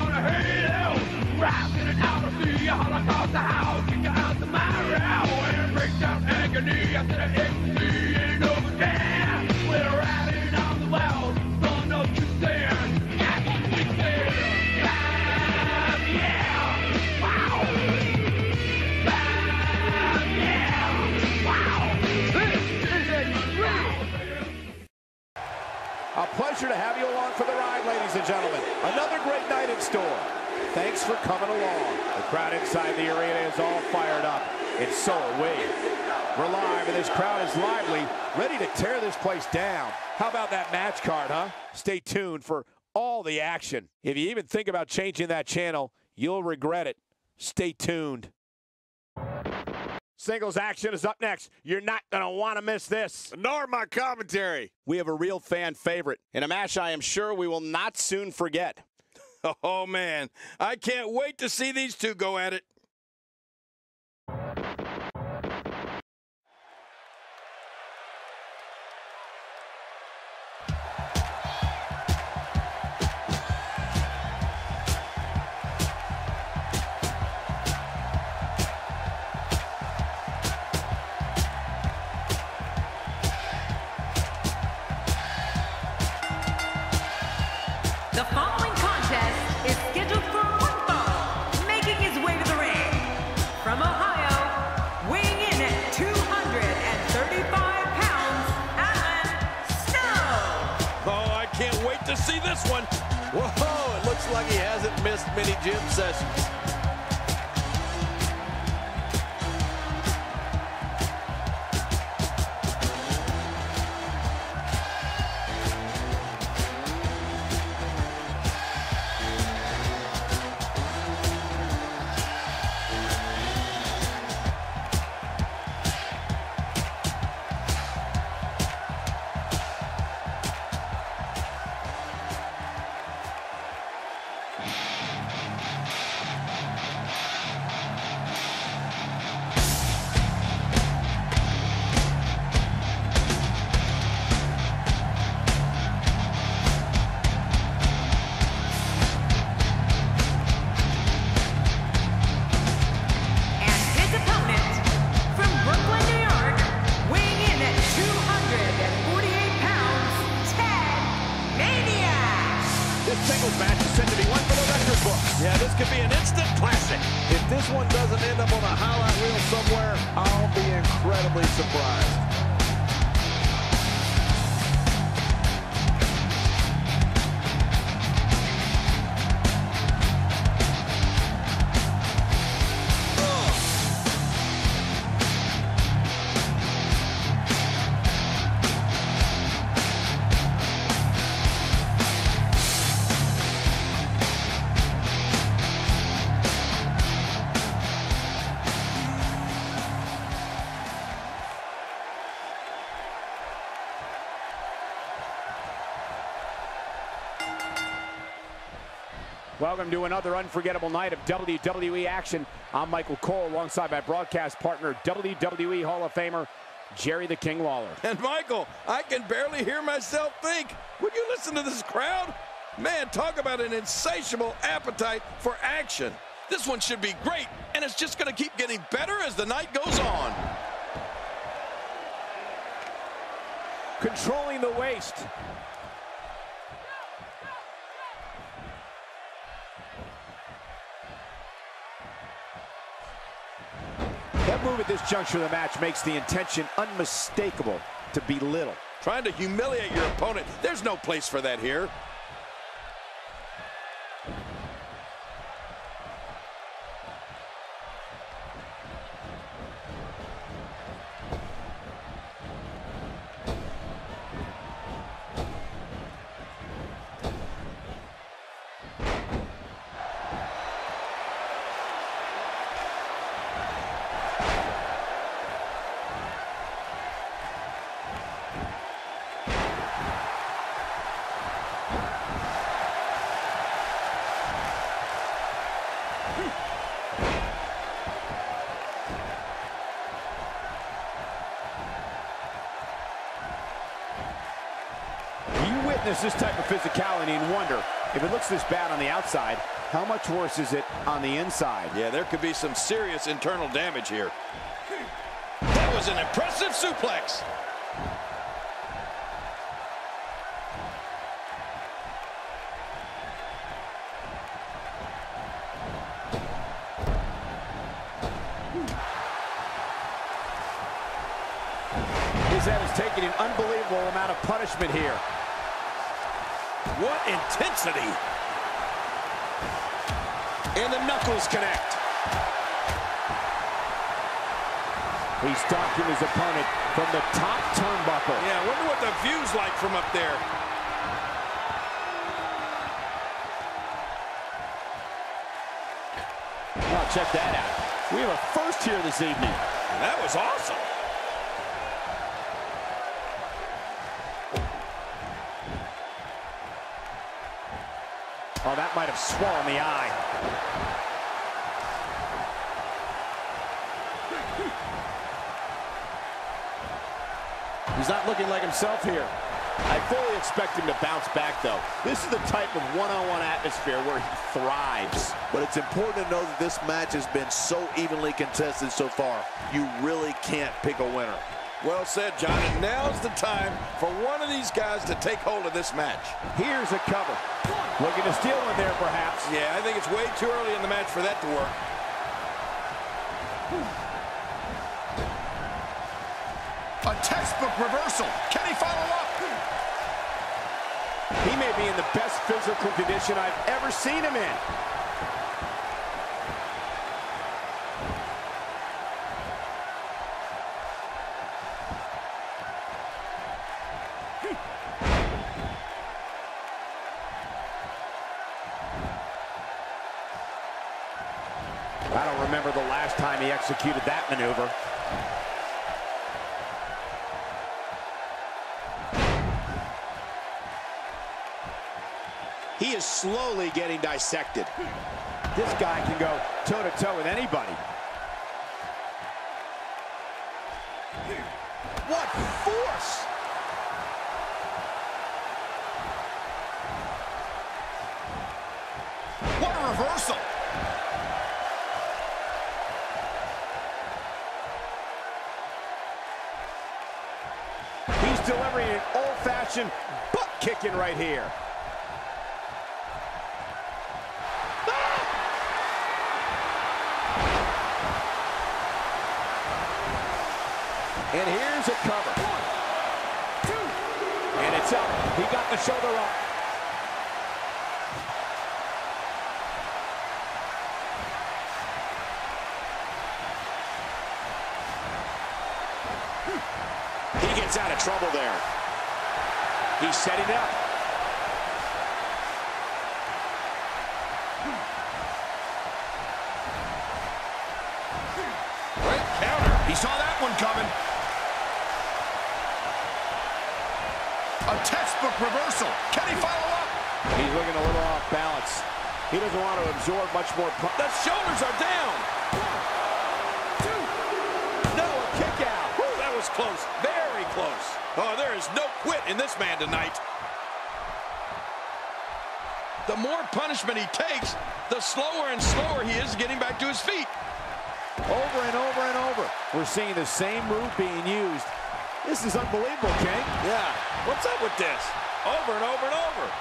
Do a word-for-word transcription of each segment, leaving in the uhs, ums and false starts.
out of hell. Wrapped in an hour of the Holocaust, the house kicked out the marrow. And it breaks out agony after the ecstasy and overdance. We're riding on the wild, son of the sand. That's we stand. Bam, yeah, wow. Bam, yeah, wow. This is it. A pleasure to have you along for the ride, ladies and gentlemen. Another great night in store. Thanks for coming along. The crowd inside the arena is all fired up, and so are we. We're live, and this crowd is lively, ready to tear this place down. How about that match card, huh? Stay tuned for all the action. If you even think about changing that channel, you'll regret it. Stay tuned. Singles action is up next. You're not going to want to miss this. Nor my commentary. We have a real fan favorite in a match I am sure we will not soon forget. Oh, man. I can't wait to see these two go at it. One. Whoa, it looks like he hasn't missed many gym sessions. Welcome to another unforgettable night of W W E action. I'm Michael Cole, alongside my broadcast partner, W W E Hall of Famer, Jerry the King Lawler. And Michael, I can barely hear myself think. Would you listen to this crowd? Man, talk about an insatiable appetite for action. This one should be great, and it's just gonna keep getting better as the night goes on. Controlling the waist. That move at this juncture of the match makes the intention unmistakable to belittle. Trying to humiliate your opponent. There's no place for that here. This type of physicality and wonder If it looks this bad on the outside, how much worse is it on the inside? Yeah, there could be some serious internal damage here. That was an impressive suplex. That is taking an unbelievable amount of punishment here. What intensity! And the knuckles connect. He's stalking his opponent from the top turnbuckle. Yeah, I wonder what the view's like from up there. Well, check that out. We have a first here this evening. And that was awesome. Oh, that might have swollen the eye. He's not looking like himself here. I fully expect him to bounce back, though. This is the type of one-on-one atmosphere where he thrives. But it's important to know that this match has been so evenly contested so far. You really can't pick a winner. Well said, John. And now's the time for one of these guys to take hold of this match. Here's a cover. Looking to steal one there, perhaps. Yeah, I think it's way too early in the match for that to work. A textbook reversal. Can he follow up? He may be in the best physical condition I've ever seen him in. I don't remember the last time he executed that maneuver. He is slowly getting dissected. This guy can go toe-to-toe with anybody. What force! What a reversal! Delivering an old-fashioned butt-kicking right here. Ah! And here's a cover. One, two. And it's up. He got the shoulder up. Out of trouble there. He's setting it up. Great counter. He saw that one coming. A textbook reversal. Can he follow up? He's looking a little off balance. He doesn't want to absorb much more. The shoulders are down. One, two. No, a kick out. Woo, that was close. Very close. Oh, there is no quit in this man tonight. The more punishment he takes, the slower and slower he is getting back to his feet. Over and over and over. We're seeing the same move being used. This is unbelievable, King. Yeah. What's up with this? Over and over and over.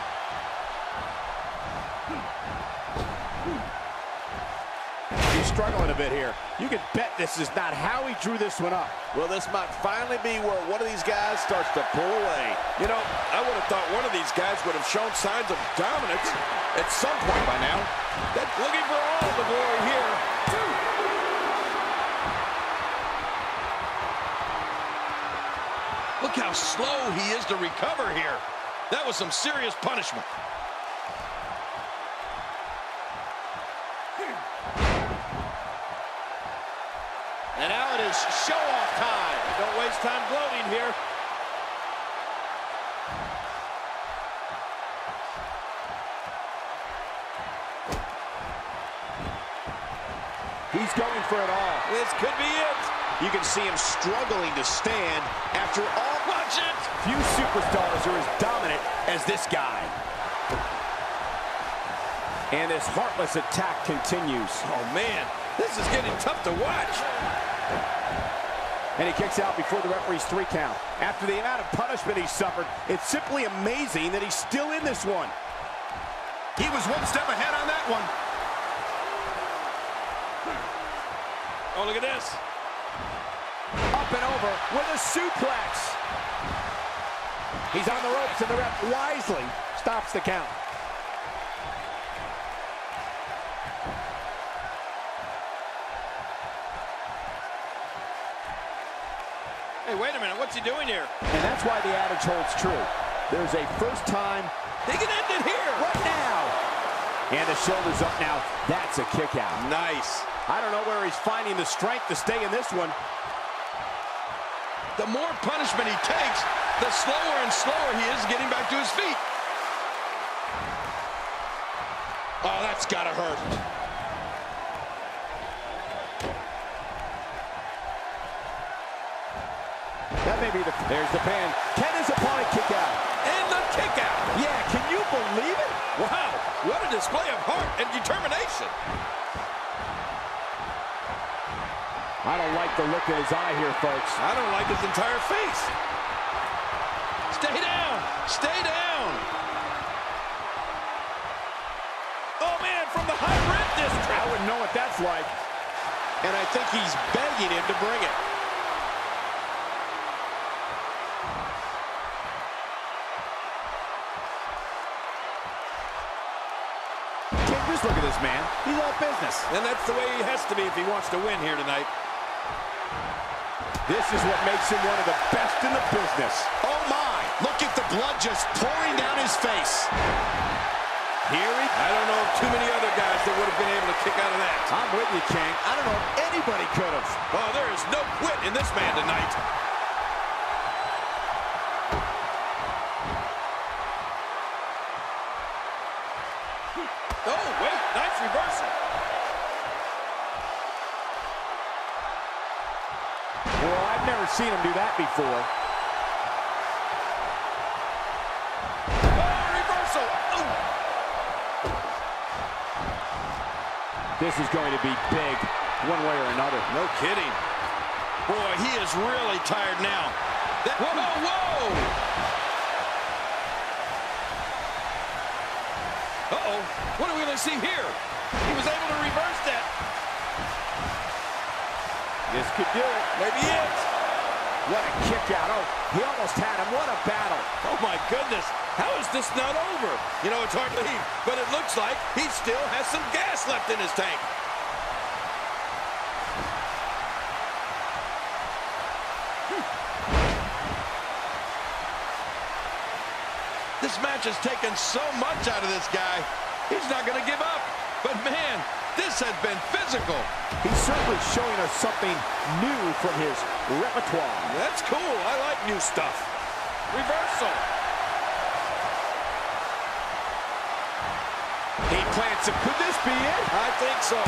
He's struggling a bit here. You can bet this is not how he drew this one up. Well, this might finally be where one of these guys starts to pull away. You know, I would have thought one of these guys would have shown signs of dominance at some point by now. That's looking for all the glory here. Two. Look how slow he is to recover here. That was some serious punishment. And now it is show-off time. Don't waste time gloating here. He's going for it all. This could be it. You can see him struggling to stand after all. Watch it. Few superstars are as dominant as this guy. And this heartless attack continues. Oh, man, this is getting tough to watch. And he kicks out before the referee's three count. After the amount of punishment he suffered, it's simply amazing that he's still in this one. He was one step ahead on that one. Oh, look at this. Up and over with a suplex. He's on the ropes, and the ref wisely stops the count. Hey, wait a minute, what's he doing here? And that's why the adage holds true. There's a first time. They can end it here, right now. And the shoulder's up now. That's a kick out. Nice. I don't know where he's finding the strength to stay in this one. The more punishment he takes, the slower and slower he is getting back to his feet. Oh, that's gotta hurt. That may be the, there's the pin. Can his opponent kick out? And the kick out. Yeah, can you believe it? Wow, what a display of heart and determination. I don't like the look in his eye here, folks. I don't like his entire face. Stay down, stay down. Oh man, from the high rent district. I wouldn't know what that's like. And I think he's begging him to bring it. Just look at this man. He's all business. And that's the way he has to be if he wants to win here tonight. This is what makes him one of the best in the business. Oh my, look at the blood just pouring down his face. Here he I don't know of too many other guys that would have been able to kick out of that. I'm with you, King. I don't know if anybody could have. Oh, there is no quit in this man tonight. Oh, wait, nice reversal. Well, I've never seen him do that before. Oh, reversal. Ooh. This is going to be big, one way or another. No kidding. Boy, he is really tired now. That, whoa, whoa, whoa. Uh-oh, what are we gonna see here? He was able to reverse that. This could do it. Maybe it. What a kick out. Oh, he almost had him. What a battle. Oh my goodness. How is this not over? You know, it's hard to believe, but it looks like he still has some gas left in his tank. This match has taken so much out of this guy. He's not going to give up. But, man, this has been physical. He's certainly showing us something new from his repertoire. That's cool. I like new stuff. Reversal. He plants it. Could this be it? I think so.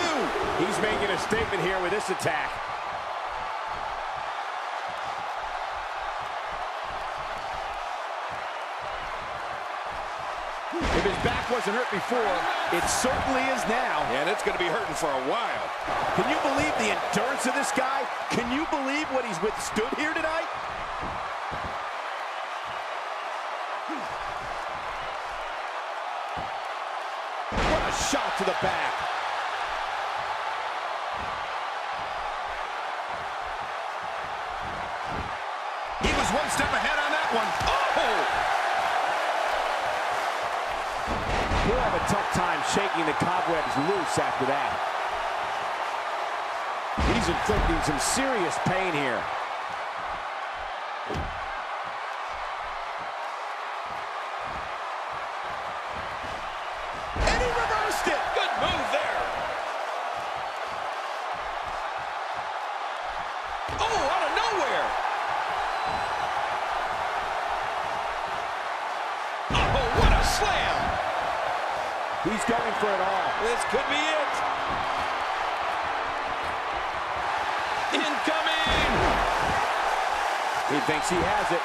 Two. He's making a statement here with this attack. If his back wasn't hurt before, it certainly is now. And it's going to be hurting for a while. Can you believe the endurance of this guy? Can you believe what he's withstood here tonight? What a shot to the back. He was one step ahead on that one. Oh! He'll have a tough time shaking the cobwebs loose after that. He's inflicting some serious pain here. And he reversed it! Good move there! Oh, out of nowhere! Oh, what a slam! He's going for it all. This could be it. Incoming! He thinks he has it.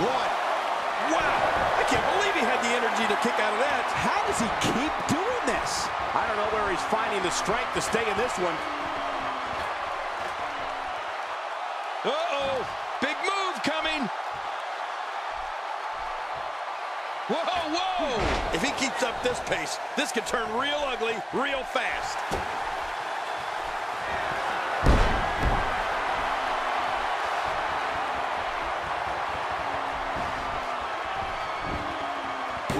One. Wow! I can't believe he had the energy to kick out of that. How does he keep doing this? I don't know where he's finding the strength to stay in this one. Uh-oh, big move coming. Whoa, whoa! If he keeps up this pace, this could turn real ugly, real fast.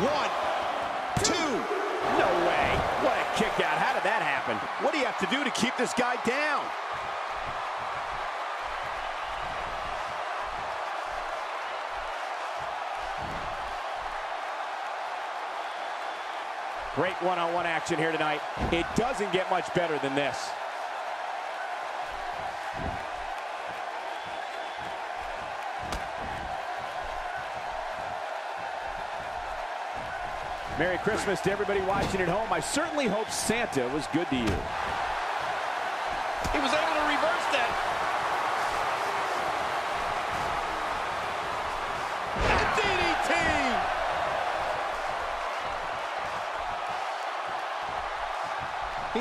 One, two, no way. What a kick out, how did that happen? What do you have to do to keep this guy down? Great one-on-one action here tonight. It doesn't get much better than this. Merry Christmas to everybody watching at home. I certainly hope Santa was good to you. He was able to reverse that. And D D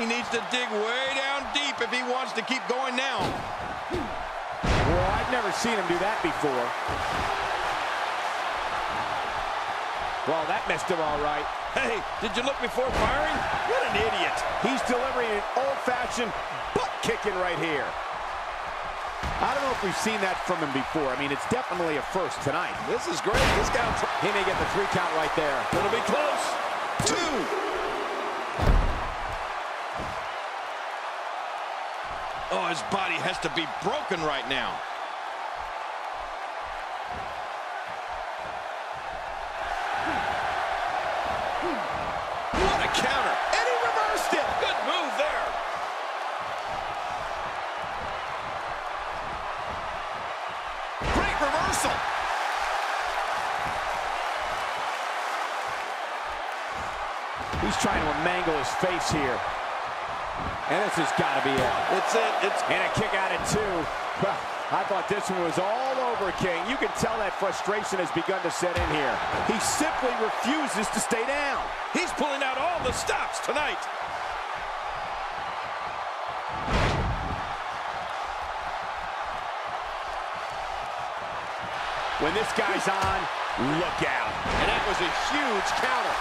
T! He needs to dig way down deep if he wants to keep going now. Well, I've never seen him do that before. Well, that missed him all right. Hey, did you look before firing? What an idiot. He's delivering an old-fashioned butt-kicking right here. I don't know if we've seen that from him before. I mean, it's definitely a first tonight. This is great. This guy, he may get the three count right there. It'll be close. Two. Oh, his body has to be broken right now. What a counter. And he reversed it. Good move there. Great reversal. He's trying to mangle his face here. And this has got to be it. It's it. It's and a kick out at two. I thought this one was all over, King. You can tell that frustration has begun to set in here. He simply refuses to stay down. He's pulling out all the stops tonight. When this guy's on, look out. And that was a huge counter.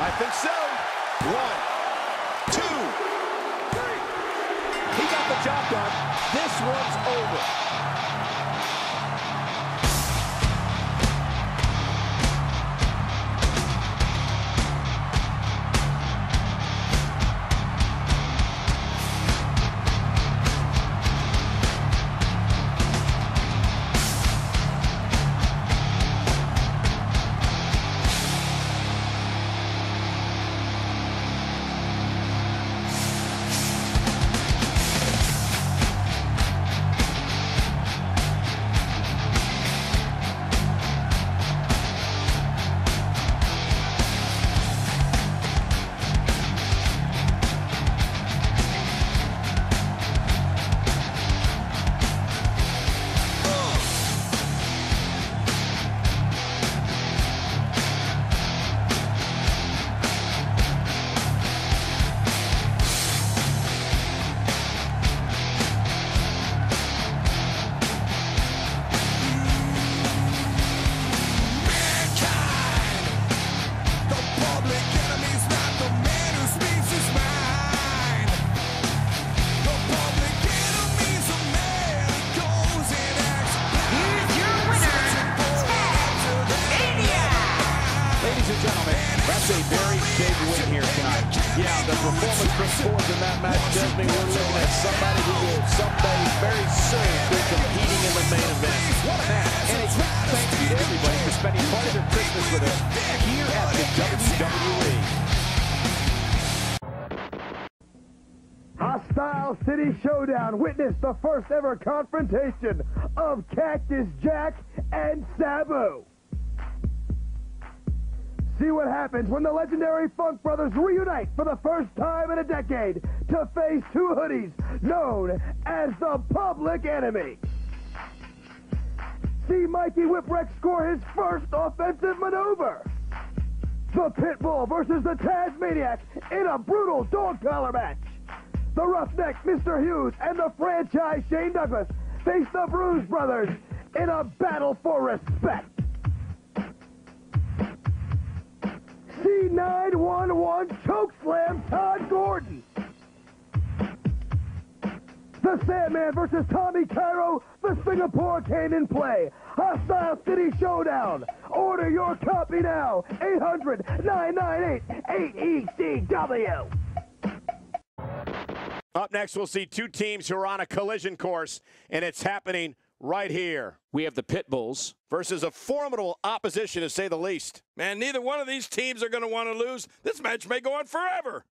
I think so. One, two, three. He got the job done. This one's over. City Showdown witnessed the first ever confrontation of Cactus Jack and Sabu. See what happens when the legendary Funk Brothers reunite for the first time in a decade to face two hoodies known as the Public Enemy. See Mikey Whipwreck score his first offensive maneuver. The Pitbull versus the Tasmaniac in a brutal dog collar match. The Roughneck Mister Hughes and the franchise Shane Douglas face the Bruise Brothers in a battle for respect. C nine one one chokeslam Todd Gordon. The Sandman versus Tommy Cairo, the Singapore Cane in play. Hostile City Showdown. Order your copy now. eight hundred, nine nine eight, eight E C W. Up next, we'll see two teams who are on a collision course, and it's happening right here. We have the Pitbulls versus a formidable opposition, to say the least. Man, neither one of these teams are going to want to lose. This match may go on forever.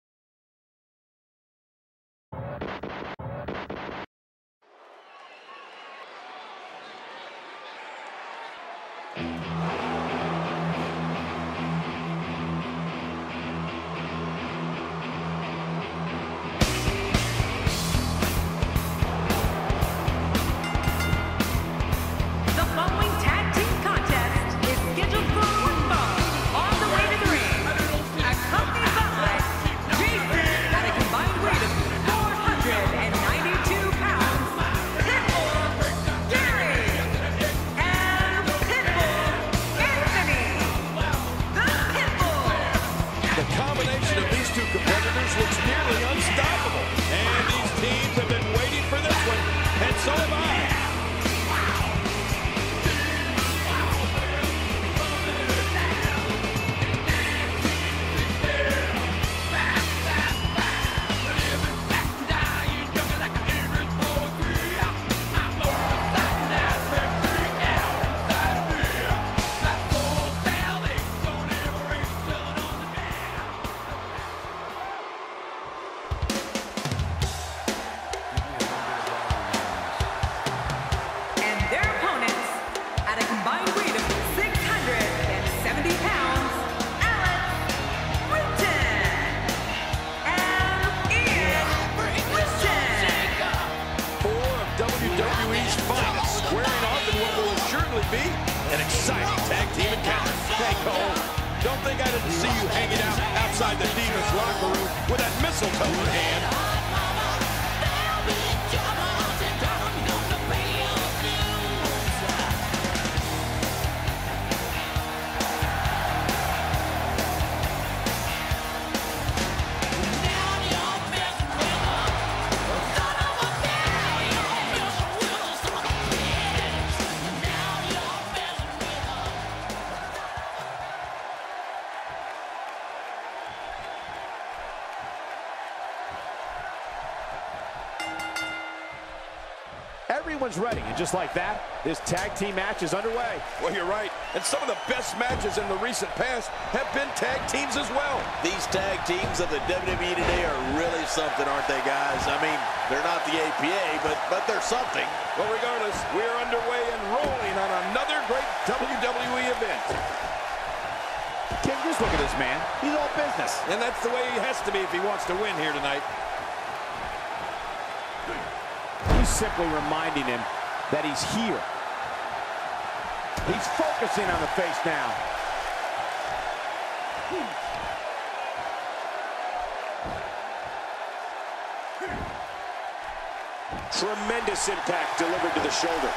Everyone's ready, and just like that, this tag team match is underway. Well, you're right, and some of the best matches in the recent past have been tag teams as well. These tag teams of the W W E today are really something, aren't they, guys? I mean, they're not the A P A, but, but they're something. Well, regardless, we are underway and rolling on another great W W E event. Kim, just look at this man. He's all business. And that's the way he has to be if he wants to win here tonight. Simply reminding him that he's here. He's focusing on the face now. Tremendous impact delivered to the shoulder.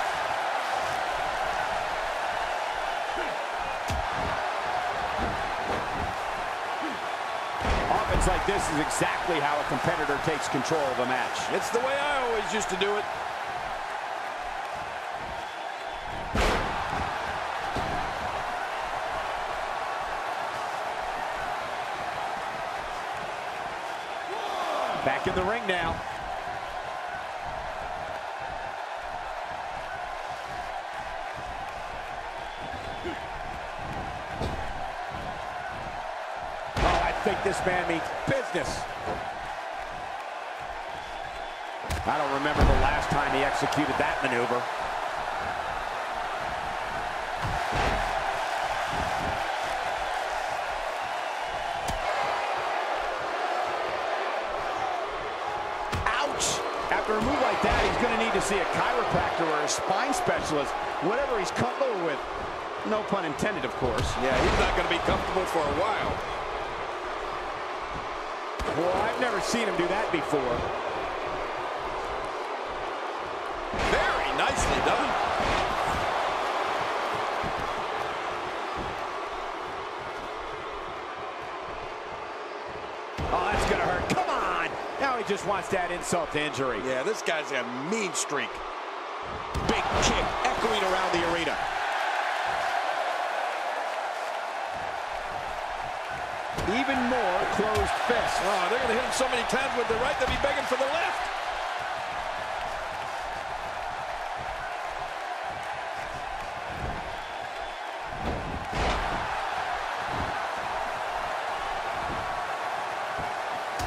Like this is exactly how a competitor takes control of a match. It's the way I always used to do it. Back in the ring now. This man means business. I don't remember the last time he executed that maneuver. After a move like that, he's going to need to see a chiropractor or a spine specialist, whatever he's comfortable with. No pun intended, of course. Yeah, he's not going to be comfortable for a while. Well, I've never seen him do that before. Very nicely done. Oh, that's going to hurt. Come on! Now he just wants that insult to injury. Yeah, this guy's a mean streak. Big kick echoing around the arena. Even more closed fists. Oh, they're going to hit him so many times with the right, they'll be begging for the left.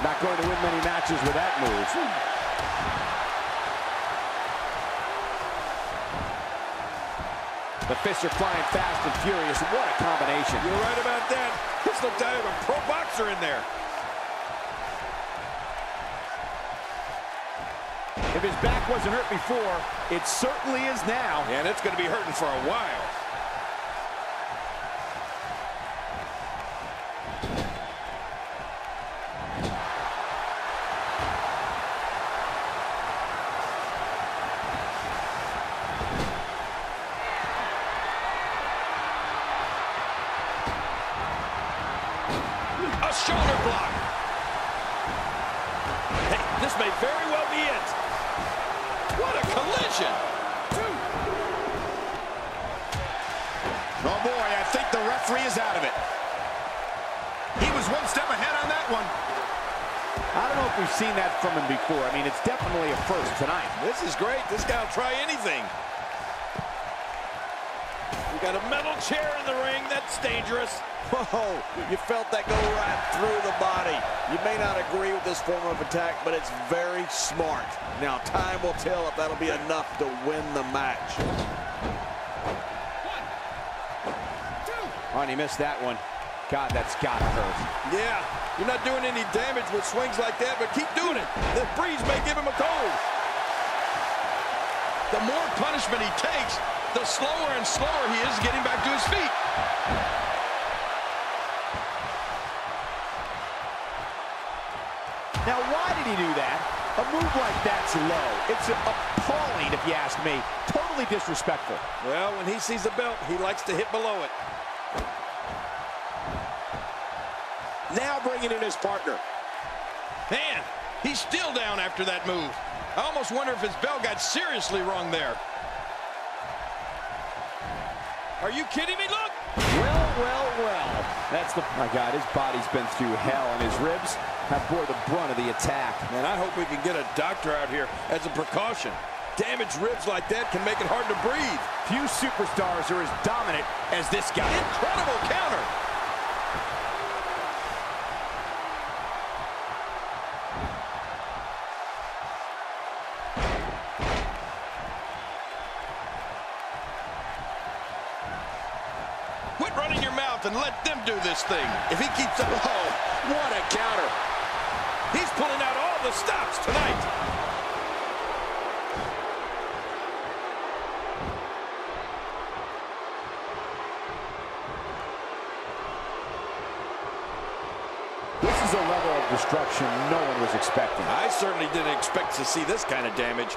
Not going to win many matches with that move. The fists are flying fast and furious. What a combination. You're right about that. This looked out of a pro boxer in there. If his back wasn't hurt before, it certainly is now. And it's going to be hurting for a while. Shoulder block. Hey, this may very well be it. What a collision. Two. Oh, boy, I think the referee is out of it. He was one step ahead on that one. I don't know if we've seen that from him before. I mean, it's definitely a first tonight. This is great. This guy will try anything. Got a metal chair in the ring. That's dangerous. Whoa, you felt that go right through the body. You may not agree with this form of attack, but it's very smart. Now, time will tell if that'll be enough to win the match. One, two. Oh, and he missed that one. God, that's gotta hurt. Yeah, you're not doing any damage with swings like that, but keep doing it. The breeze may give him a cold. The more punishment he takes, the slower and slower he is getting back to his feet. Now, why did he do that? A move like that's low. It's appalling, if you ask me. Totally disrespectful. Well, when he sees the belt, he likes to hit below it. Now bringing in his partner. Man, he's still down after that move. I almost wonder if his bell got seriously wrong there. Are you kidding me? Look! Well, well, well. That's the... My God, his body's been through hell, and his ribs have bore the brunt of the attack. Man, I hope we can get a doctor out here as a precaution. Damaged ribs like that can make it hard to breathe. Few superstars are as dominant as this guy. Incredible counter! And let them do this thing. If he keeps up, oh, what a counter. He's pulling out all the stops tonight. This is a level of destruction no one was expecting. I certainly didn't expect to see this kind of damage.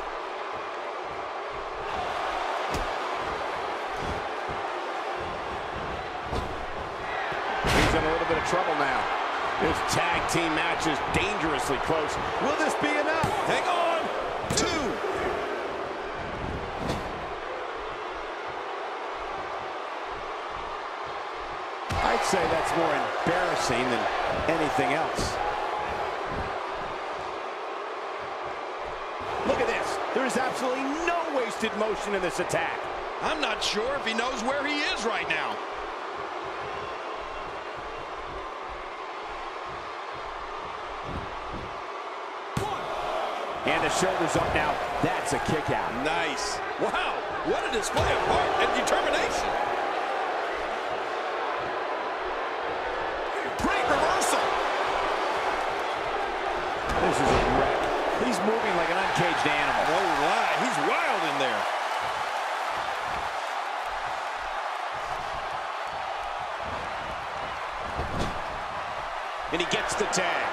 Trouble now. This tag team match is dangerously close. Will this be enough? Hang on. Two. I'd say that's more embarrassing than anything else. Look at this. There is absolutely no wasted motion in this attack. I'm not sure if he knows where he is right now. And the shoulders up now. That's a kick out. Nice. Wow, what a display of heart and determination. Great reversal. This is a wreck. He's moving like an uncaged animal. No lie, he's wild in there. And he gets the tag.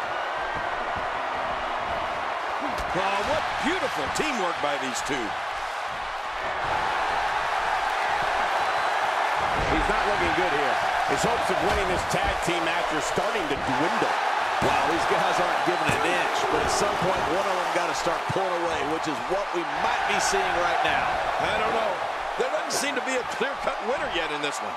Oh, what beautiful teamwork by these two. He's not looking good here. His hopes of winning this tag team match are starting to dwindle. Wow, these guys aren't giving an inch, but at some point, one of them got to start pulling away, which is what we might be seeing right now. I don't know. There doesn't seem to be a clear-cut winner yet in this one.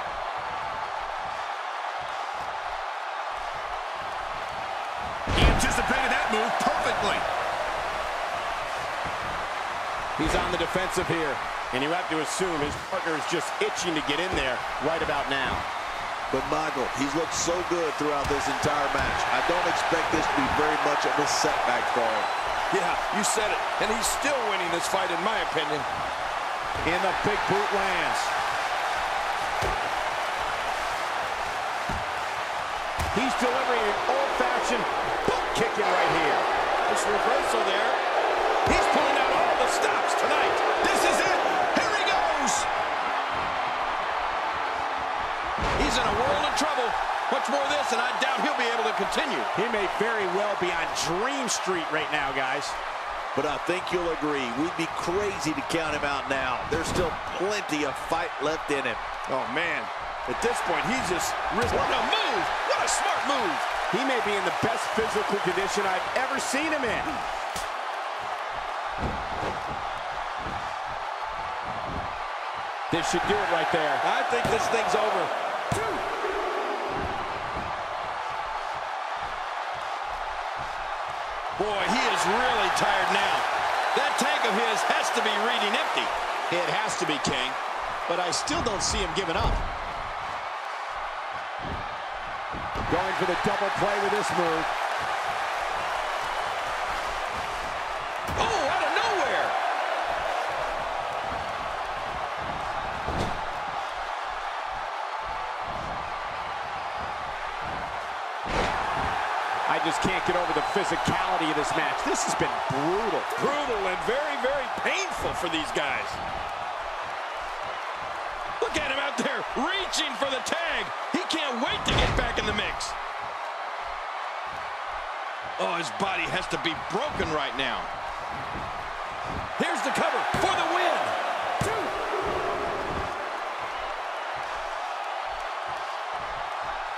Anticipated that move perfectly. He's on the defensive here, and you have to assume his partner is just itching to get in there right about now. But Michael, he's looked so good throughout this entire match. I don't expect this to be very much of a setback for him. Yeah, you said it, and he's still winning this fight in my opinion. And the big boot lands. He's delivering an old-fashioned butt kicking right here. This reversal there. He's pulling out all the stops tonight. This is it. Here he goes. He's in a world of trouble. Much more of this, and I doubt he'll be able to continue. He may very well be on Dream Street right now, guys. But I think you'll agree, we'd be crazy to count him out now. There's still plenty of fight left in him. Oh, man. At this point, he's just... What a move! What a smart move! He may be in the best physical condition I've ever seen him in. This should do it right there. I think this thing's over. Two. Boy, he is really tired now. That tank of his has to be reading empty. It has to be, King. But I still don't see him giving up. Going for the double play with this move. Oh, out of nowhere! I just can't get over the physicality of this match. This has been brutal. Brutal and very, very painful for these guys. Look at him out there, reaching for the tag. He can't wait to get back in the mix. Oh, his body has to be broken right now. Here's the cover for the win. Two.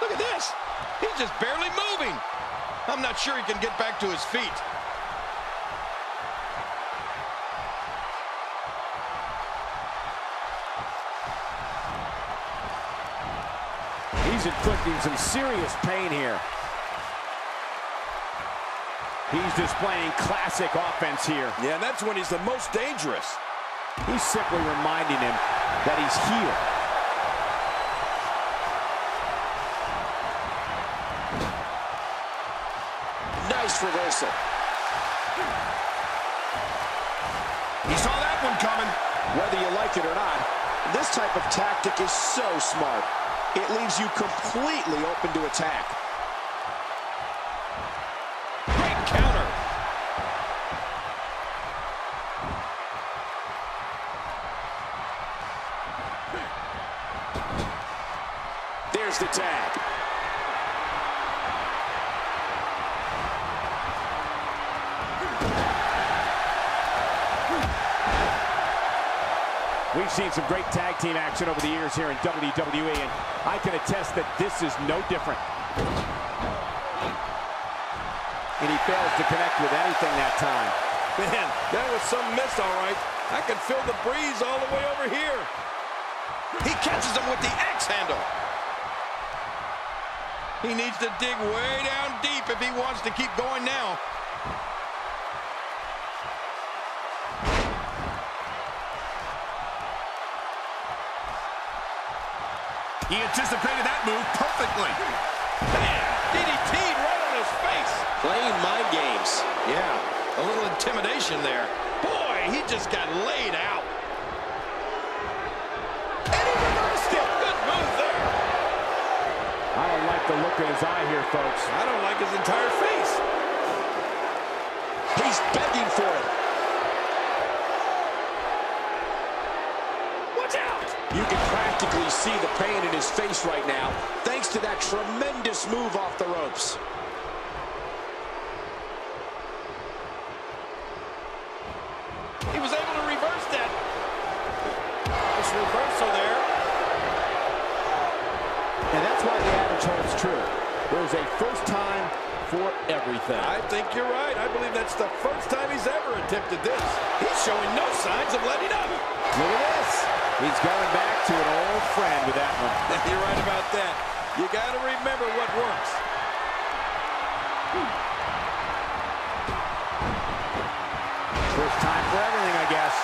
Look at this. He's just barely moving. I'm not sure he can get back to his feet. He's inflicting some serious pain here. He's displaying classic offense here. Yeah, and that's when he's the most dangerous. He's simply reminding him that he's here. Nice reversal. He saw that one coming. Whether you like it or not, this type of tactic is so smart. It leaves you completely open to attack. Great counter. There's the tag. We've seen some great tag team action over the years here in W W E, and I can attest that this is no different. And he fails to connect with anything that time. Man, that was some miss, all right. I can feel the breeze all the way over here. He catches him with the axe handle. He needs to dig way down deep if he wants to keep going now. He anticipated that move perfectly. Man, D D T'd right on his face. Playing mind games. Yeah. A little intimidation there. Boy, he just got laid out. And he reversed it. Good move there. I don't like the look in his eye here, folks. I don't like his entire face. He's begging for it. Watch out! You can practically see the pain in his face right now, thanks to that tremendous move off the ropes. He was able to reverse that. It's reversal there. And that's why the adage holds true. There's a first time for everything. I think you're right. I believe that's the first time he's ever attempted this. He's showing no signs of letting up. Look at this. He's going back to an old friend with that one. You're right about that. You got to remember what works. Hmm. First time for everything, I guess.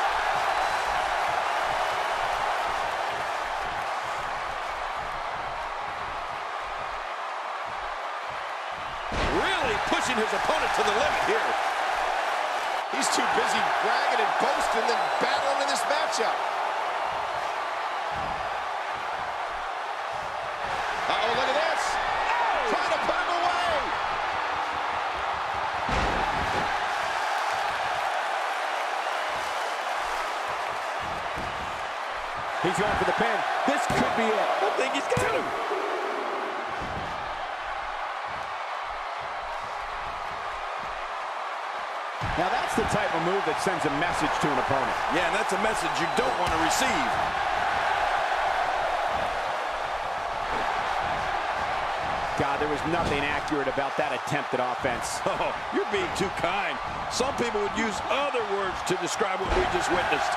Really pushing his opponent to the limit here. He's too busy bragging and boasting than battling in this matchup. Uh-oh, look at this. Oh! Trying to put him away. He's going for the pin. This could be it. I think he's got him. Now that's the type of move that sends a message to an opponent. Yeah, and that's a message you don't want to receive. God, there was nothing accurate about that attempt at offense. Oh, you're being too kind. Some people would use other words to describe what we just witnessed.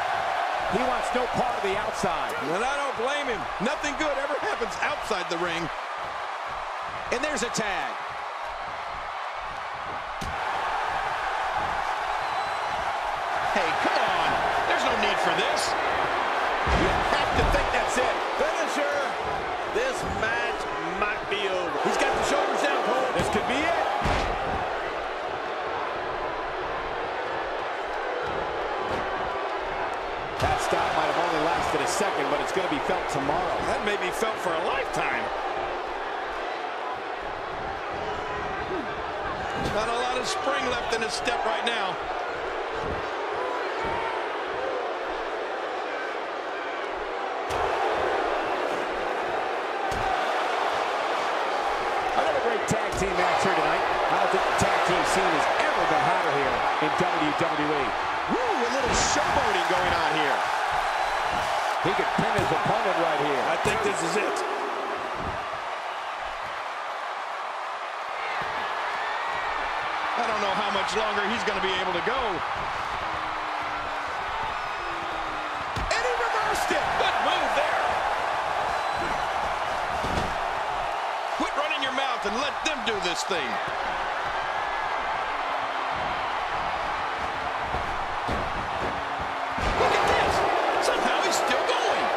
He wants no part of the outside. And I don't blame him. Nothing good ever happens outside the ring. And there's a tag. Hey, come on. There's no need for this. You have to think that's it. Finisher. This match might be over. He's got the shoulders down, Cole. This could be it. That stop might have only lasted a second, but it's going to be felt tomorrow. That may be felt for a lifetime. Not a lot of spring left in his step right now. Another great tag team match here tonight. I don't think the tag team scene has ever been hotter here in W W E. Woo, a little showboating going on here. He could pin his opponent right here. I think this is it. I don't know how much longer he's going to be able to go. And he reversed it. Good move there. Quit running your mouth and let them do this thing.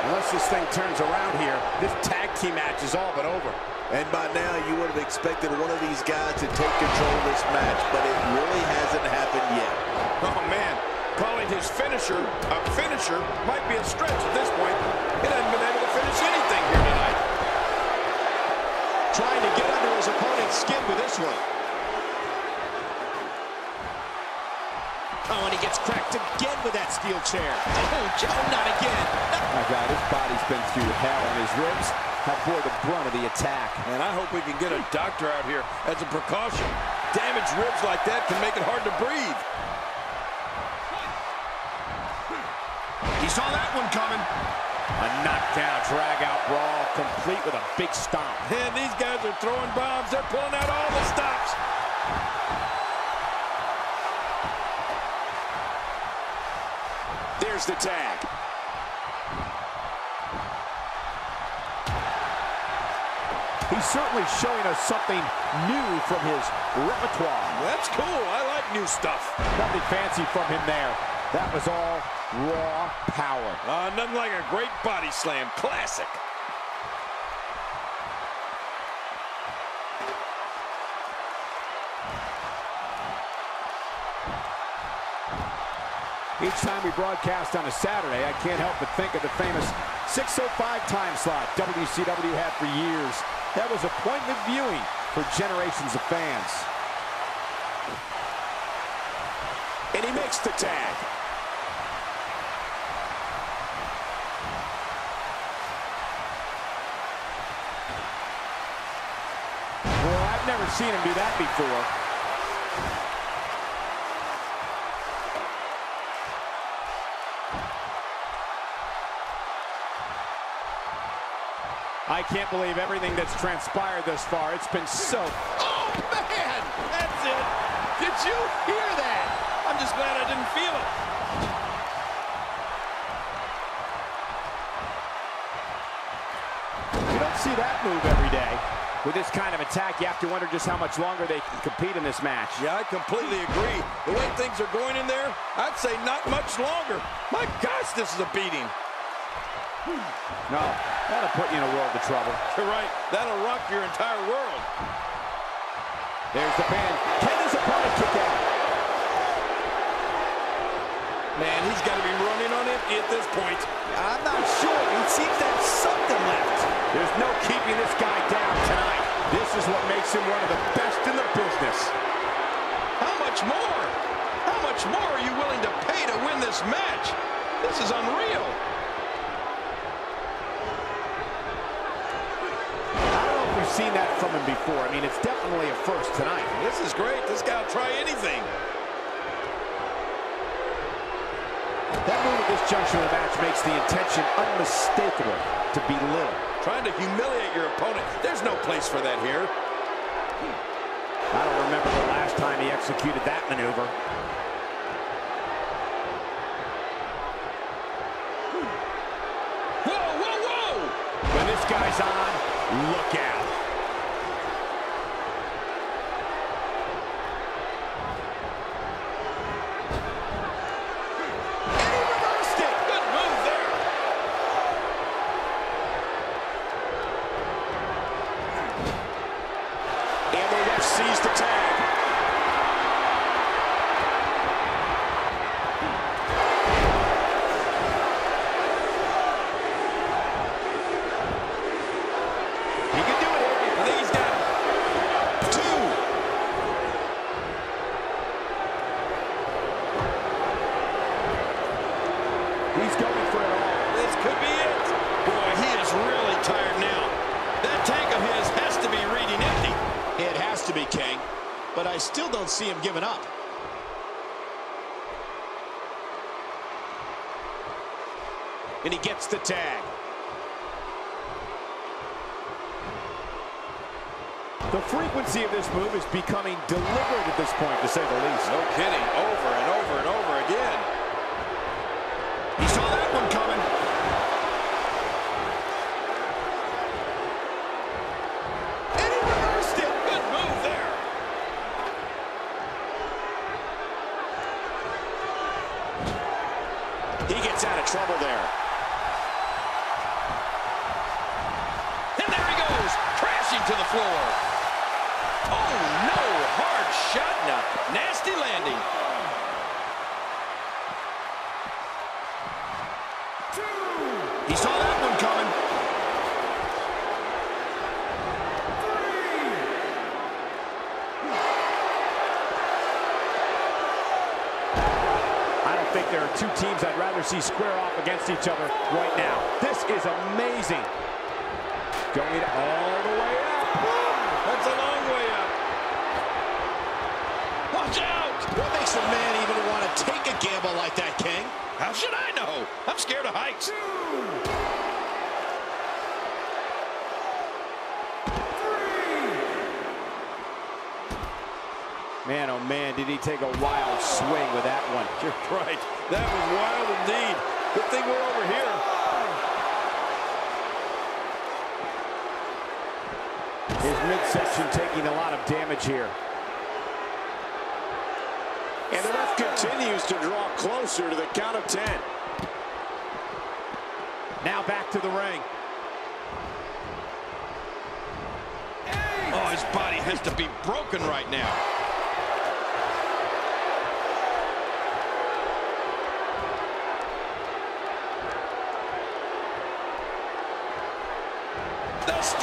Unless this thing turns around here, this tag team match is all but over. And by now, you would have expected one of these guys to take control of this match, but it really hasn't happened yet. Oh, man. Calling his finisher a finisher might be a stretch at this point. He hasn't been able to finish anything here tonight. Trying to get under his opponent's skin with this one. Oh, and he gets cracked again with that steel chair. Oh, Joe, not again. No. My God, his body's been through hell, and his ribs have bore the brunt of the attack. And I hope we can get a doctor out here as a precaution. Damaged ribs like that can make it hard to breathe. He saw that one coming. A knockdown, drag-out brawl, complete with a big stomp. And these guys are throwing bombs. They're pulling out all the stops. There's the tag. He's certainly showing us something new from his repertoire. That's cool. I like new stuff. Nothing fancy from him there. That was all raw power. Uh, nothing like a great body slam. Classic. Each time we broadcast on a Saturday, I can't help but think of the famous six oh five time slot W C W had for years. That was appointment viewing for generations of fans. And he makes the tag. Well, I've never seen him do that before. I can't believe everything that's transpired thus far. It's been so... Oh, man! That's it! Did you hear that? I'm just glad I didn't feel it. You don't see that move every day. With this kind of attack, you have to wonder just how much longer they can compete in this match. Yeah, I completely agree. The way things are going in there, I'd say not much longer. My gosh, this is a beating. No, that'll put you in a world of trouble. You're right. That'll rock your entire world. There's the pin. Can his opponent kick out? Man, he's got to be running on empty at this point. I'm not sure. He seems to have something left. There's no keeping this guy down tonight. This is what makes him one of the best in the business. How much more? How much more are you willing to pay to win this match? This is unreal. I don't know if we've seen that from him before. I mean, it's definitely a first tonight. This is great. This guy will try anything. That move at this juncture of the match makes the intention unmistakable to belittle. Trying to humiliate your opponent. There's no place for that here. I don't remember the last time he executed that maneuver. Whoa, whoa, whoa! When this guy's on, look out. See him giving up. And he gets the tag. The frequency of this move is becoming deliberate at this point, to say the least. No kidding. Over and over and over again. He saw that one coming. Trouble there. And there he goes, crashing to the floor. Oh, no, hard shot and a nasty landing. Two. He saw that one coming. Three. I don't think there are two teams I'd rather see square off against each other right now. This is amazing. Going all the way up. Whoa, that's a long way up. Watch out! What makes a man even want to take a gamble like that, King? How should I know? I'm scared of heights. Two. Man, oh man, did he take a wild swing with that one. You're right. That was wild indeed. Good thing we're over here. His midsection taking a lot of damage here. And the ref continues to draw closer to the count of ten. Now back to the ring. Eight. Oh, his body has to be broken right now.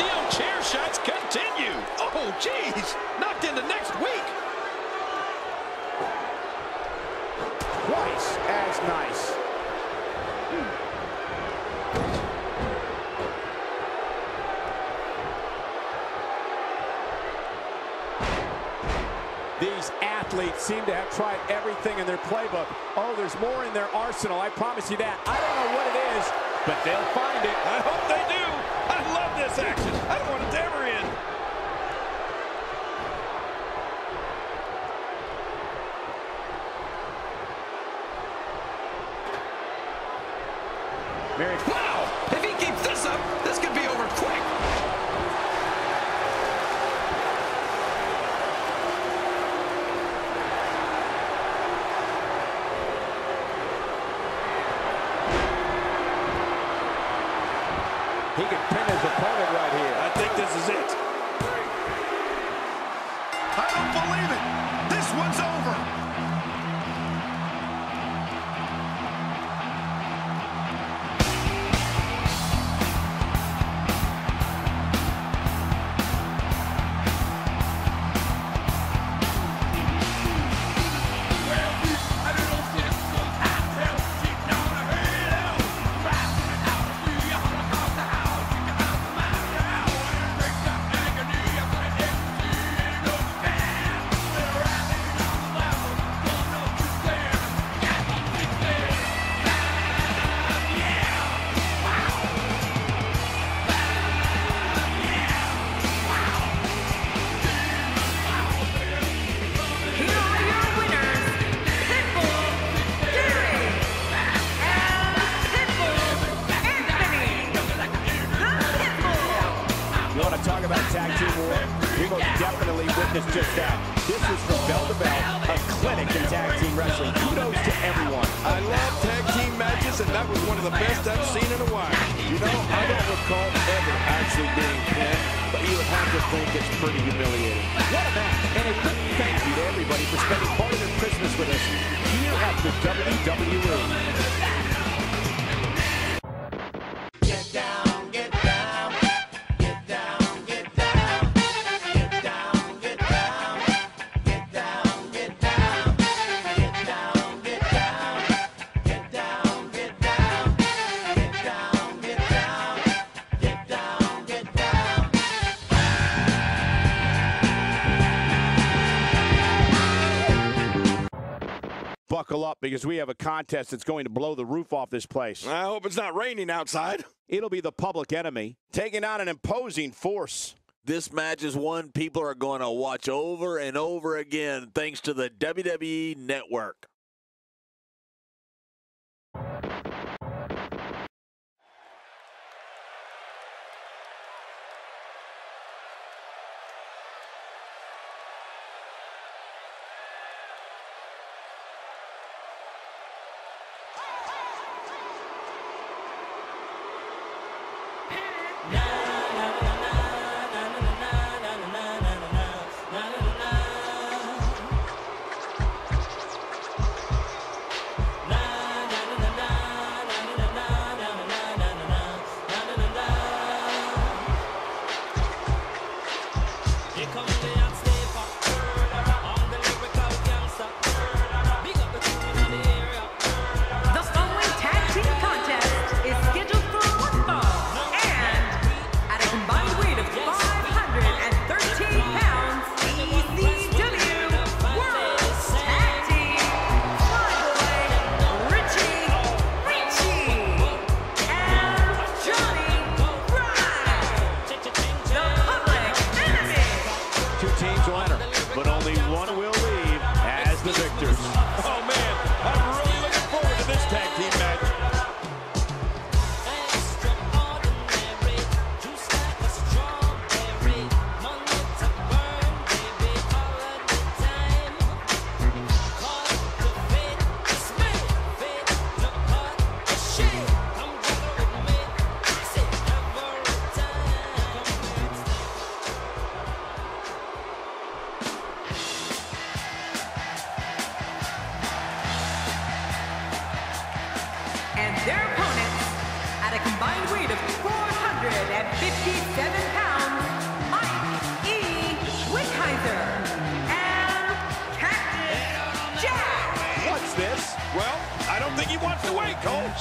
T M chair shots continue. Oh, jeez. Knocked into next week. Twice as nice. Hmm. These athletes seem to have tried everything in their playbook. Oh, there's more in their arsenal, I promise you that. I don't know what it is, but they'll find it. I hope they do. I love this action. I don't want it to ever end. Very wow! If he keeps this up, this could be over quick. He could pin his opponent right here. I think this is it. I don't believe it. This one's over. Up because we have a contest that's going to blow the roof off this place. I hope it's not raining outside. It'll be the Public Enemy taking on an imposing force. This match is one people are going to watch over and over again thanks to the W W E Network.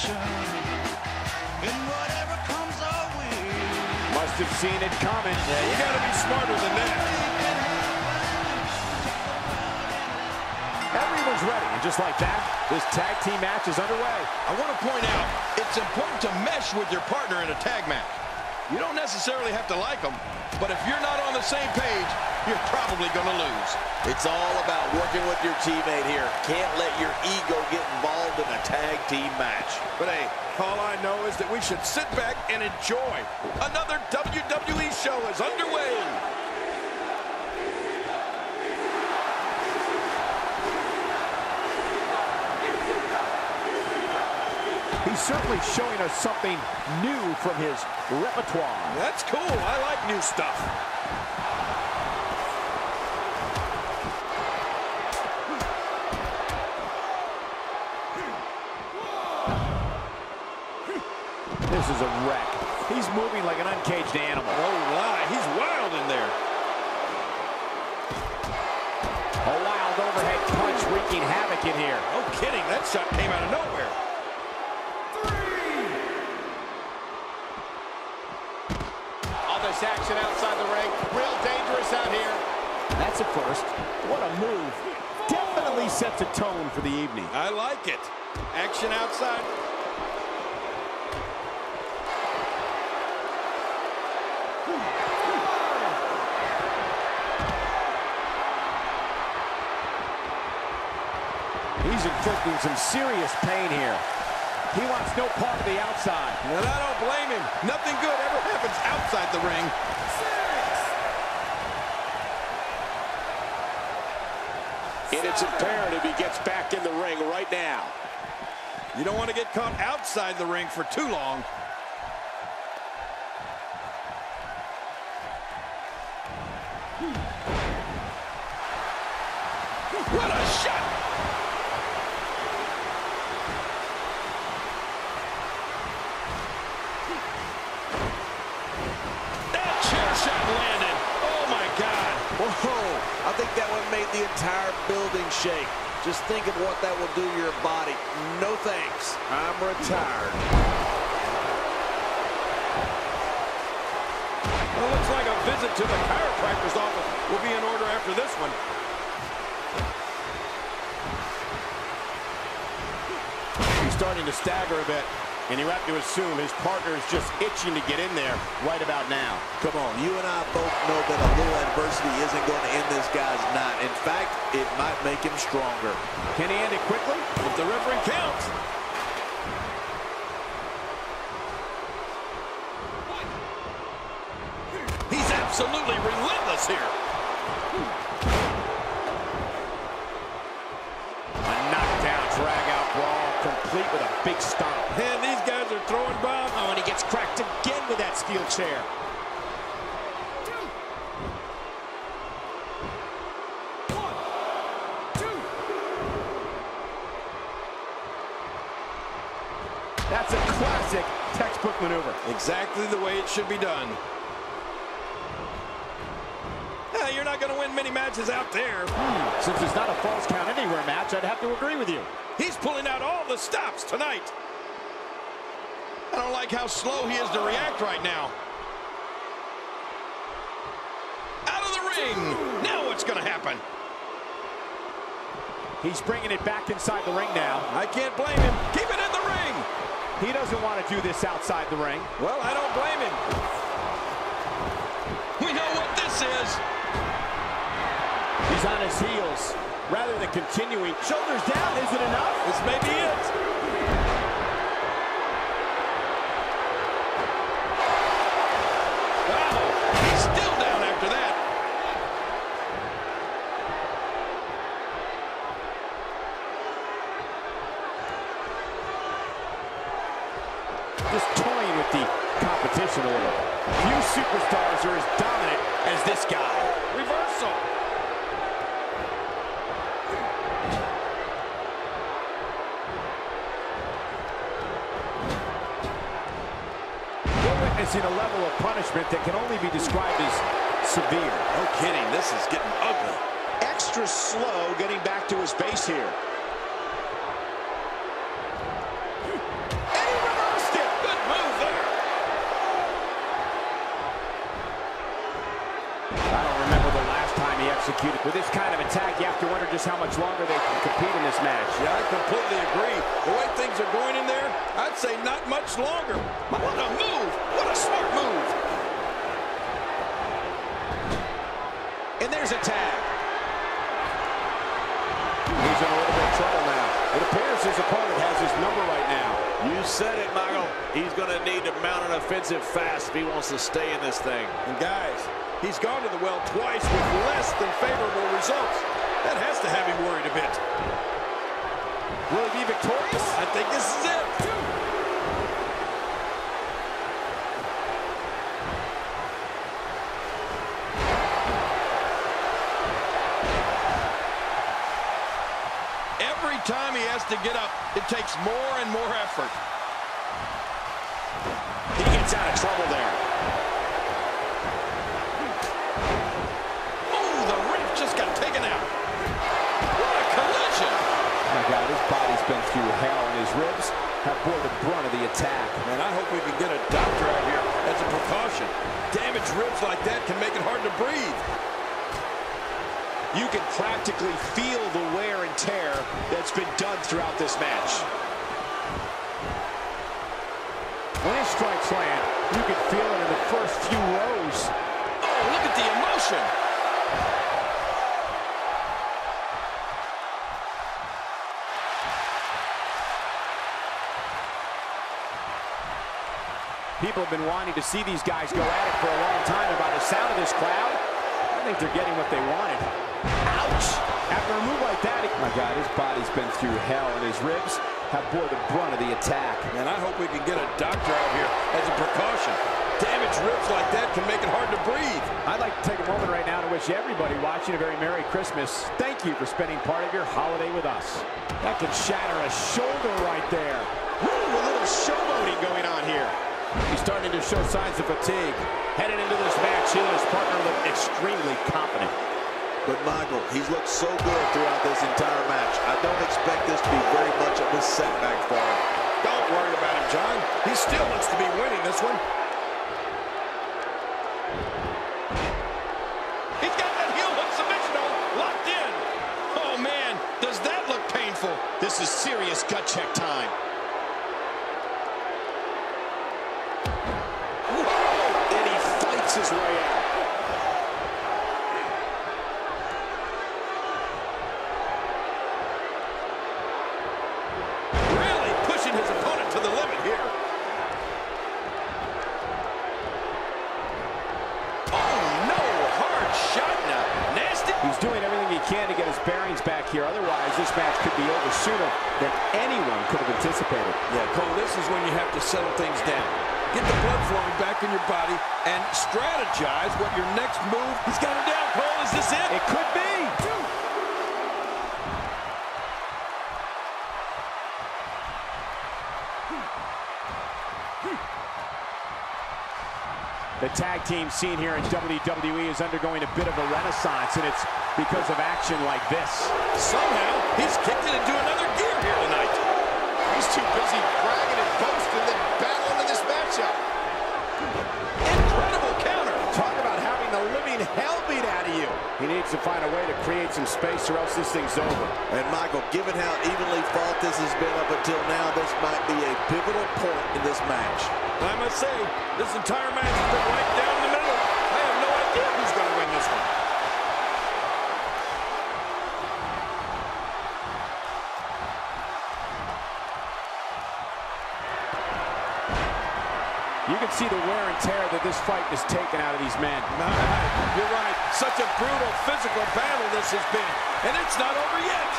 and whatever comes our way. Must have seen it coming. Yeah, you yeah. gotta be smarter than that. Everyone's ready, and just like that, this tag team match is underway. I want to point out, it's important to mesh with your partner in a tag match. You don't necessarily have to like them, but if you're not on the same page, you're probably going to lose. It's all about working with your teammate here. Can't let your ego get involved in a tag team match. But hey, all I know is that we should sit back and enjoy. Another W W E show is underway. He's certainly showing us something new from his repertoire. That's cool. I like new stuff. This is a wreck. He's moving like an uncaged animal. Oh, my. He's wild in there. A wild overhead punch wreaking havoc in here. No kidding. That shot came out of nowhere. Action outside the ring. Real dangerous out here. That's a first. What a move. Definitely sets a tone for the evening. I like it. Action outside. He's inflicting some serious pain here. He wants no part of the outside. And I don't blame him. Nothing good ever happens outside the ring. Serious. And it's imperative he gets back in the ring right now. You don't want to get caught outside the ring for too long. What a shot! Whoa, I think that one made the entire building shake. Just think of what that will do to your body. No thanks. I'm retired. Well, it looks like a visit to the chiropractor's office will be in order after this one. He's starting to stagger a bit. And you have to assume his partner is just itching to get in there right about now. Come on, you and I both know that a little adversity isn't going to end this guy's night. In fact, it might make him stronger. Can he end it quickly? If the referee counts. He's absolutely relentless here. A knockdown drag out brawl complete with a big stomp. And these guys are throwing bombs. Oh, and he gets cracked again with that steel chair. Two. One, two. That's a classic textbook maneuver. Exactly the way it should be done. Yeah, you're not going to win many matches out there. Hmm. Since it's not a false count anywhere match, I'd have to agree with you. He's pulling out all the stops tonight. I don't like how slow he is to react right now. Out of the ring. Now what's going to happen? He's bringing it back inside the ring now. I can't blame him. Keep it in the ring. He doesn't want to do this outside the ring. Well, I don't blame him. We know what this is. He's on his heels. Rather than continuing, shoulders down, is it enough? This may be it. Just toying with the competition a little. Few superstars are as dominant as this guy. Reversal. We're witnessing a level of punishment that can only be described as severe. No kidding, this is getting ugly. Extra slow getting back to his base here. I don't remember the last time he executed. With this kind of attack, you have to wonder just how much longer they can compete in this match. Yeah, I completely agree. The way things are going in there, I'd say not much longer. What a move! What a smart move! And there's a tag. He's in a little bit of trouble now. It appears his opponent has his number right now. You said it, Michael. He's going to need to mount an offensive fast if he wants to stay in this thing. And guys, he's gone to the well twice with less than favorable results. That has to have him worried a bit. Will he be victorious? I think this is it. Time he has to get up, it takes more and more effort. He gets out of trouble there. Oh, the ref just got taken out. What a collision! Oh my God, his body's been through hell, and his ribs have bore the brunt of the attack. Man, I hope we can get a doctor out here as a precaution. Damaged ribs like that can make it hard to breathe. You can practically feel the wear and tear that's been done throughout this match. When his strikes land, you can feel it in the first few rows. Oh, look at the emotion. People have been wanting to see these guys go at it for a long time, and by the sound of this crowd, I think they're getting what they wanted. Ouch! After a move like that, my God, his body's been through hell, and his ribs have bore the brunt of the attack. And I hope we can get a doctor out here as a precaution. Damaged ribs like that can make it hard to breathe. I'd like to take a moment right now to wish everybody watching a very Merry Christmas. Thank you for spending part of your holiday with us. That could shatter a shoulder right there. Ooh, a little showboating going on here. He's starting to show signs of fatigue. Headed into this match, he and his partner look extremely confident. But Michael, he's looked so good throughout this entire match. I don't expect this to be very much of a setback for him. Don't worry about him, John. He still looks to be winning this one. He's got that heel hook submission locked in. Oh, man, does that look painful? This is serious gut check time. Whoa! And he fights his way out. Sooner than anyone could have anticipated. Yeah, Cole, this is when you have to settle things down. Get the blood flowing back in your body and strategize what your next move. He's got him down, Cole. Is this it? It could be. The tag team scene here in W W E is undergoing a bit of a renaissance, and it's because of action like this. Somehow, he's kicked it into another gear here tonight. He's too busy bragging and boasting than battling in this matchup. Incredible counter. Talk about having the living hell beat out of you. He needs to find a way to create some space or else this thing's over. And Michael, given how evenly fought this has been up until now, this might be a pivotal point in this match. And I must say, this entire match has been right down the middle. I have no idea who's going to win this one. You can see the wear and tear that this fight has taken out of these men. No, you're right. Such a brutal physical battle this has been. And it's not over yet.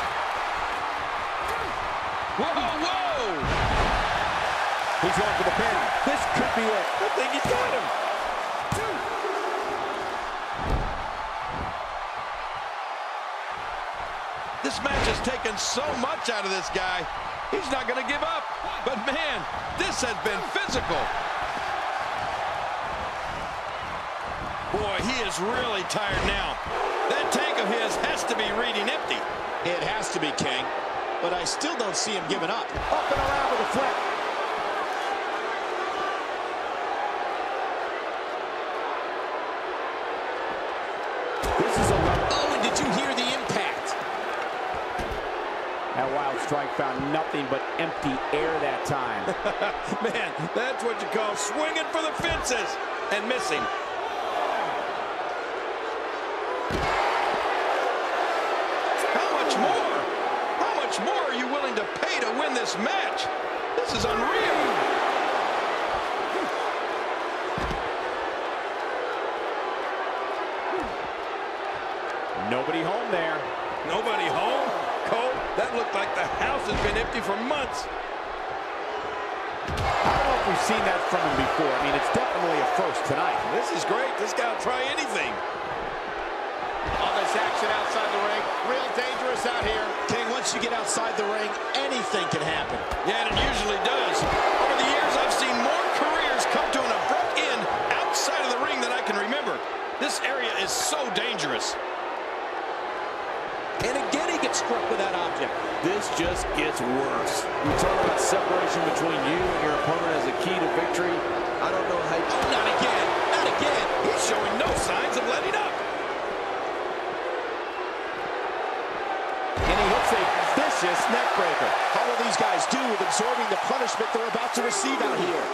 Whoa, whoa. He's going for the pin. This could be it. I think he's got him. This match has taken so much out of this guy. He's not going to give up. But, man, this has been physical. Boy, he is really tired now. That tank of his has to be reading empty. It has to be, King. But I still don't see him giving up. Up and around with a flip. This is a level. Oh, and did you hear the impact? That wild strike found nothing but empty air that time. Man, that's what you call swinging for the fences and missing. How much more? How much more are you willing to pay to win this match? This is unreal. Nobody home there. Nobody home? Cole, that looked like the house has been empty for months. I don't know if we've seen that from him before. I mean, it's definitely a first tonight. This is great. This guy will try anything. All this action outside the ring. Real dangerous out here. King, once you get outside the ring, anything can happen. Yeah, and it usually does. Over the years, I've seen more careers come to an abrupt end outside of the ring than I can remember. This area is so dangerous. And again, he gets struck with that object. This just gets worse. We talk about separation between you and your opponent as a key to victory. I don't know how you... Oh, not again. Not again. He's showing no signs of letting up. And he hits a vicious neck breaker. How will these guys do with absorbing the punishment they're about to receive out here?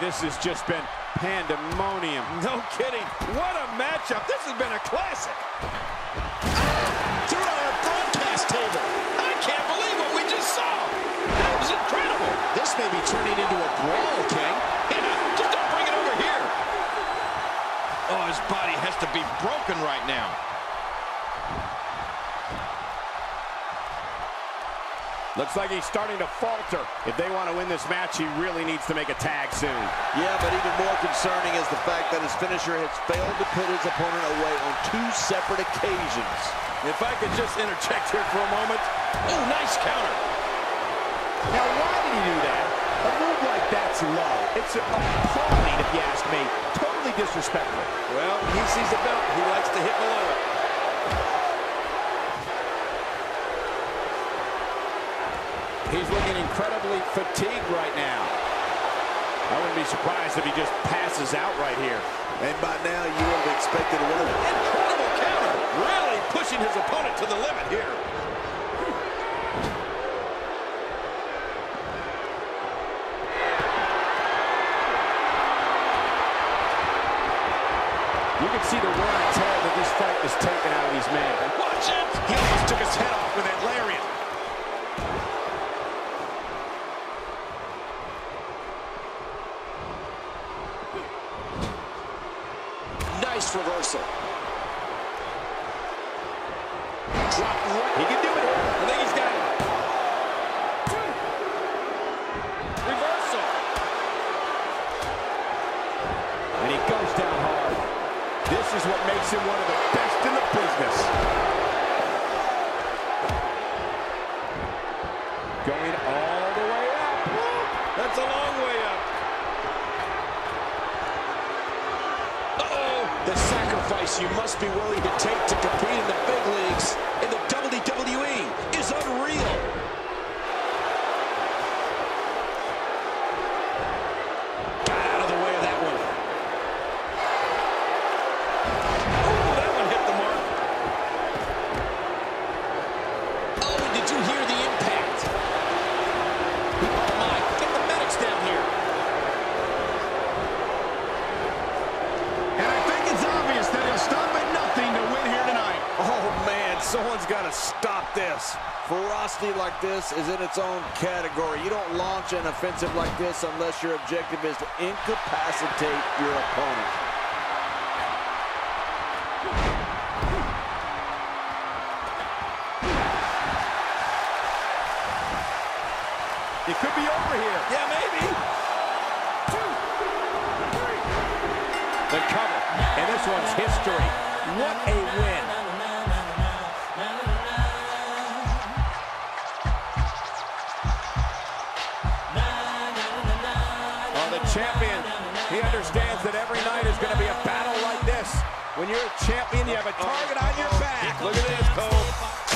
This has just been pandemonium. No kidding. What a matchup. This has been a classic. Ah, through our broadcast table. I can't believe what we just saw. That was incredible. This may be turning into a brawl, King. And uh, just don't bring it over here. Oh, his body has to be broken right now. Looks like he's starting to falter. If they want to win this match, he really needs to make a tag soon. Yeah, but even more concerning is the fact that his finisher has failed to put his opponent away on two separate occasions. If I could just interject here for a moment. Oh, nice counter. Now, why did he do that? A move like that's low. It's appalling, if you ask me. Totally disrespectful. Well, he sees the belt. He likes to hit below it. He's looking incredibly fatigued right now. I wouldn't be surprised if he just passes out right here. And by now, you would have expected a little incredible counter. Really pushing his opponent to the limit here. You can see the wear and tear that this fight is taking out of these men. Watch it! He almost took his head off with that lariat. Reversal. Drop right. He can do it. I think he's got it. Reversal. And he goes down hard. This is what makes him one of the best in the business. Going all the way up. Woo! That's a long way up. The sacrifice you must be willing to take to compete in the big leagues in the W W E is unreal. Got out of the way of that one. Oh, that one hit the mark. Oh, and did you hear the impact? Oh, my. Get the medics down here. Someone's got to stop this. Ferocity like this is in its own category. You don't launch an offensive like this unless your objective is to incapacitate your opponent. It could be over here. Yeah, maybe. Two, three. The cover. And this one's history. What a win. Champion, he understands that every night is going to be a battle like this. When you're a champion, you have a target on your back. Look at this, Cole.